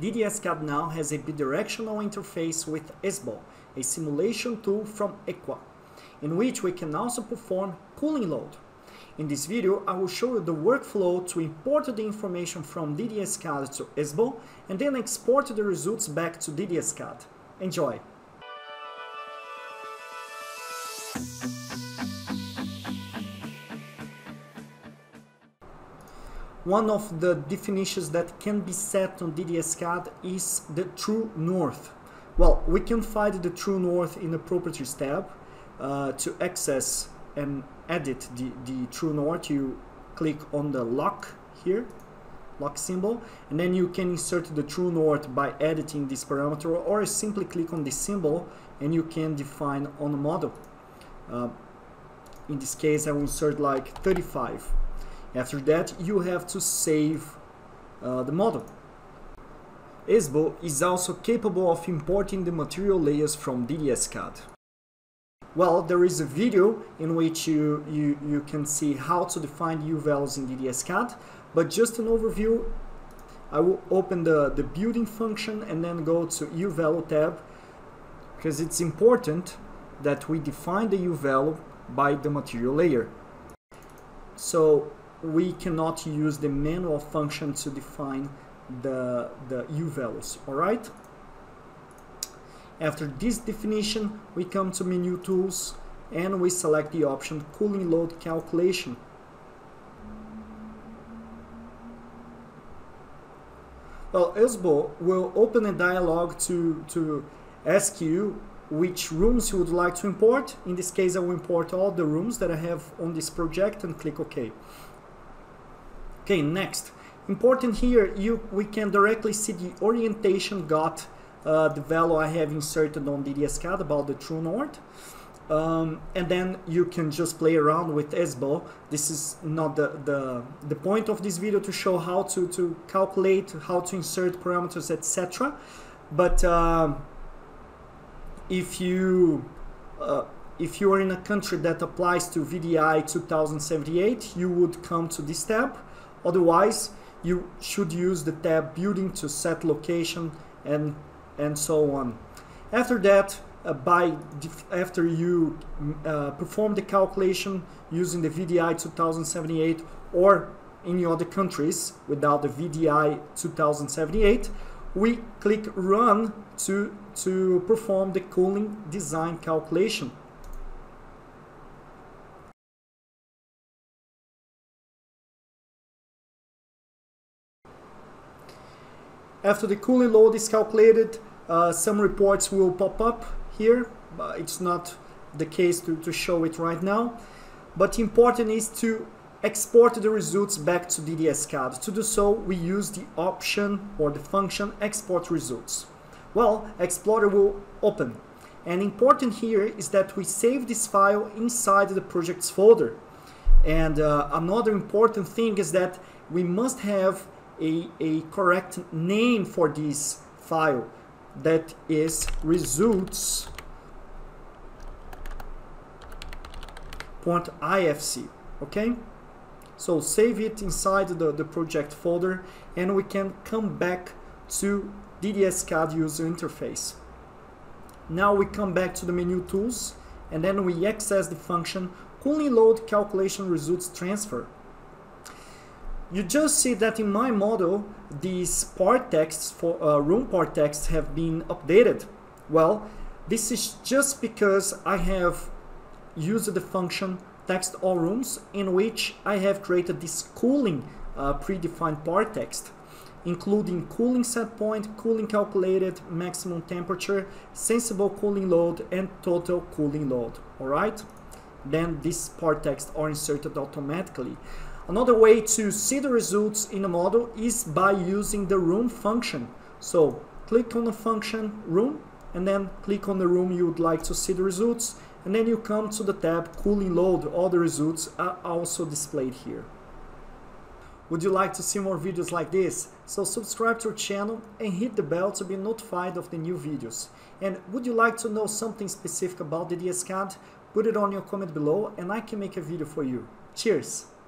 DDS-CAD now has a bidirectional interface with ESBO, a simulation tool from EQUA, in which we can also perform pulling load. In this video, I will show you the workflow to import the information from DDS-CAD to ESBO and then export the results back to DDS-CAD. Enjoy! One of the definitions that can be set on DDS-CAD is the true north. Well, we can find the true north in the Properties tab. To access and edit the true north, you click on the lock here, lock symbol, and then you can insert the true north by editing this parameter, or simply click on the symbol and you can define on the model. In this case, I will insert like 35. After that, you have to save the model. ESBO is also capable of importing the material layers from DDS-CAD. Well, there is a video in which you can see how to define U-values in DDS-CAD, but just an overview, I will open the building function and then go to U-value tab, because it's important that we define the U-value by the material layer. So we cannot use the manual function to define the U-values, alright? After this definition, we come to Menu Tools and we select the option Cooling Load Calculation. Well, ESBO will open a dialog to ask you which rooms you would like to import. In this case, I will import all the rooms that I have on this project and click OK. Okay, next. Important here, we can directly see the orientation got the value I have inserted on DDS-CAD about the true north, and then you can just play around with ESBO. This is not the point of this video to show how to calculate, how to insert parameters, etc. But if you are in a country that applies to VDI 2078, you would come to this tab. Otherwise, you should use the tab Building to set location and so on. After that, after you perform the calculation using the VDI 2078 or any other countries without the VDI 2078, we click Run to perform the cooling design calculation. After the cooling load is calculated, some reports will pop up here, but it's not the case to show it right now. But important is to export the results back to DDS-CAD. To do so, we use the option or the function Export Results. Well, Explorer will open. And important here is that we save this file inside the projects folder. And another important thing is that we must have a correct name for this file. That is results.ifc, okay? So save it inside the project folder and we can come back to DDS-CAD user interface. Now we come back to the menu tools and then we access the function Cooling Load Calculation Results Transfer. You just see that in my model, these part texts for room part texts have been updated. Well, this is just because I have used the function text all rooms in which I have created this cooling predefined part text, including cooling set point, cooling calculated, maximum temperature, sensible cooling load, and total cooling load. All right, then these part texts are inserted automatically. Another way to see the results in a model is by using the room function. So click on the function room and then click on the room you would like to see the results, and then you come to the tab cooling load. All the results are also displayed here. Would you like to see more videos like this? So subscribe to our channel and hit the bell to be notified of the new videos. And would you like to know something specific about DDS-CAD? Put it on your comment below and I can make a video for you. Cheers!